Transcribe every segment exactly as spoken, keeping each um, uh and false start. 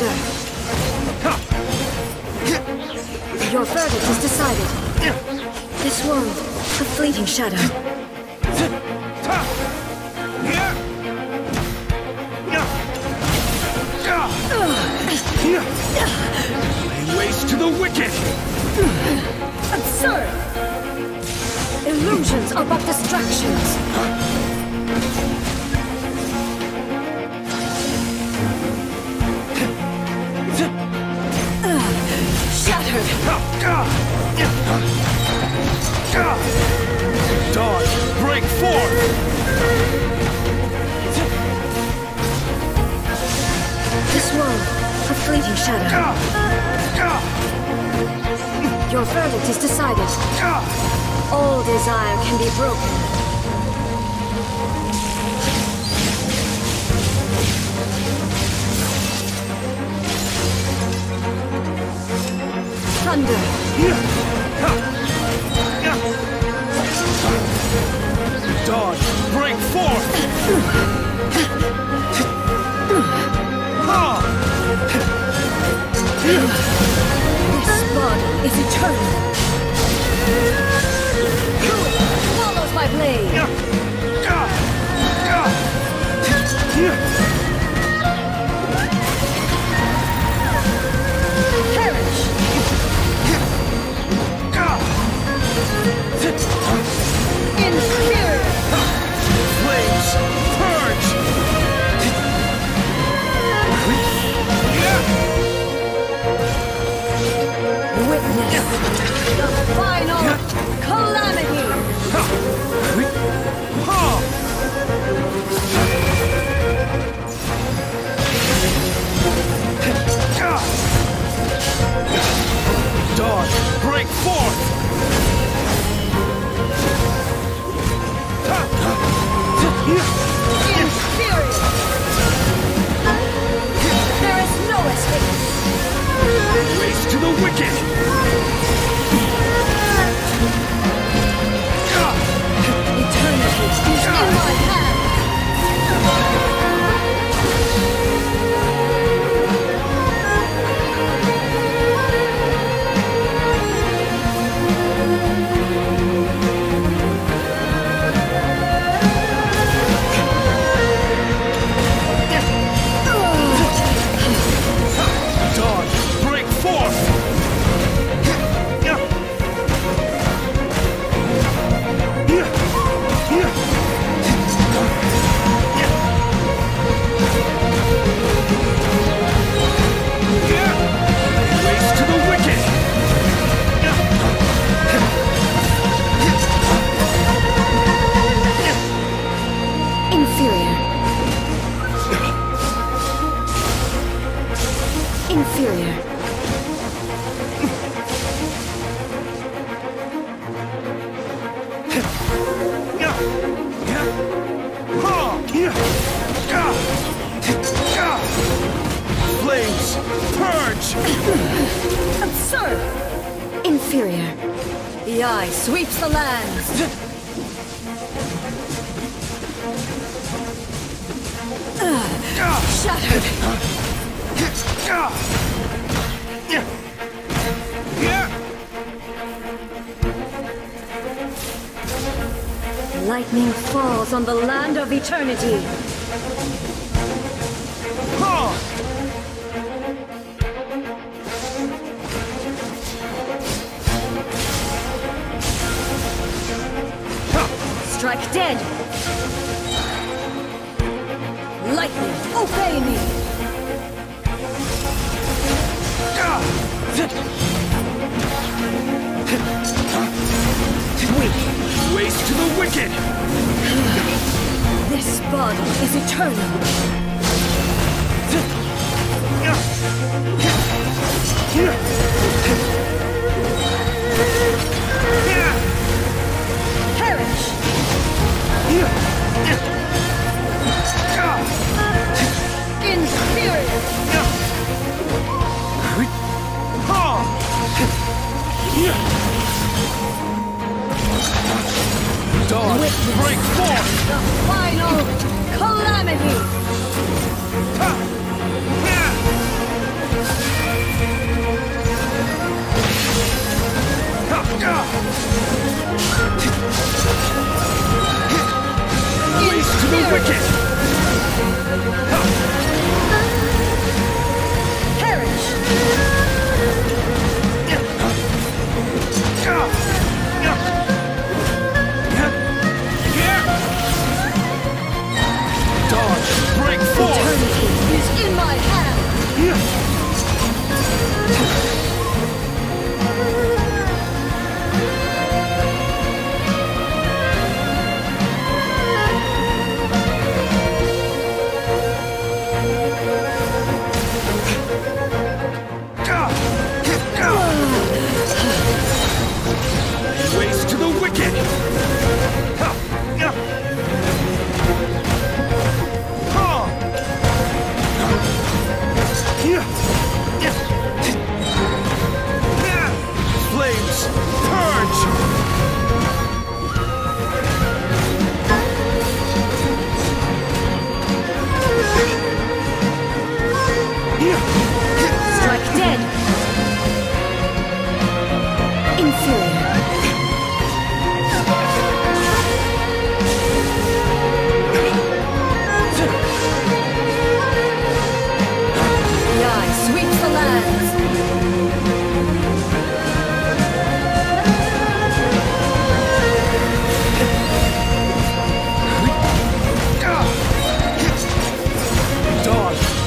surrender. Your verdict is decided. This world, a fleeting shadow. Lay waste to the wicked! Absurd! Illusions are but distractions. Shattered! Dawn, break forth! This world, a fleeting shadow. Your verdict is decided. All desire can be broken. Thunder! Dawn, break forth! This body is eternal! Follows my blade! The final calamity! Dawn, break forth! Inferior! There is no escape! Waste to the wicked! Inferior. Flames, purge! Absurd! Inferior. The eye sweeps the lands. Shattered. Lightning falls on the land of eternity. Strike dead. Lightning, obey me. Weak, waste to the wicked! This body is eternal! Perish! Inferior! Dawn, break forth! The final calamity!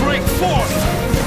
Break forth!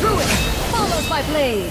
Ruin follows my blade.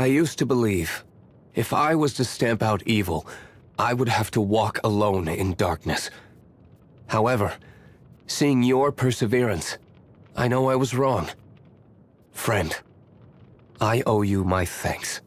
I used to believe, if I was to stamp out evil, I would have to walk alone in darkness. However, seeing your perseverance, I know I was wrong. Friend, I owe you my thanks.